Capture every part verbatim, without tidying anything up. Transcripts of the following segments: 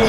Oh,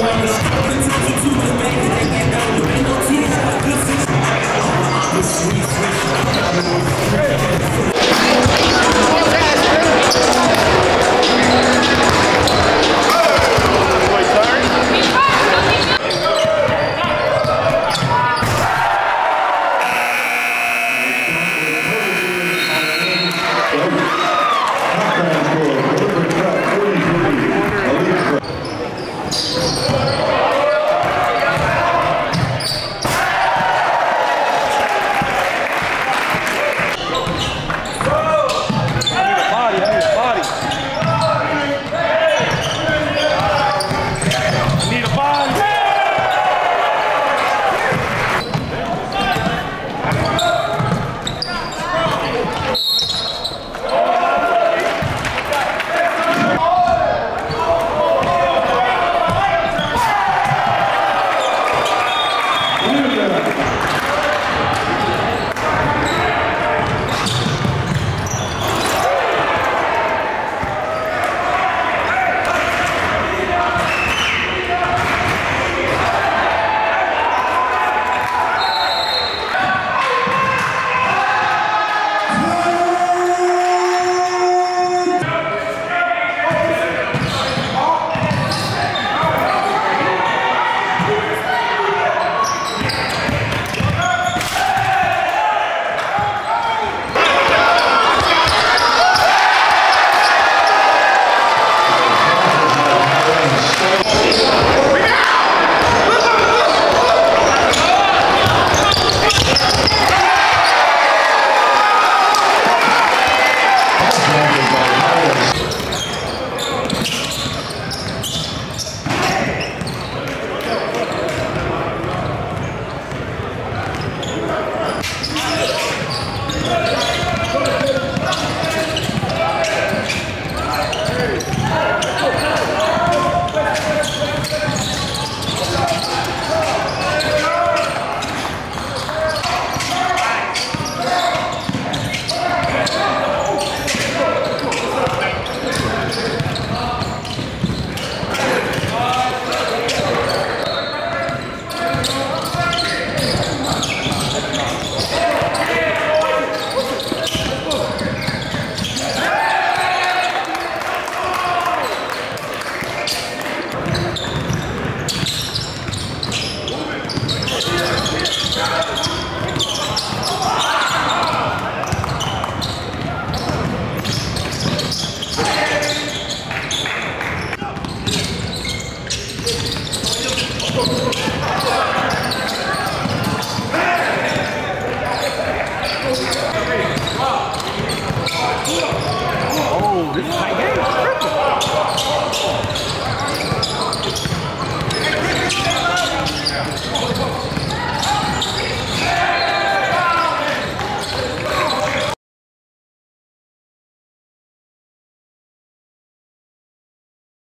this is my guy.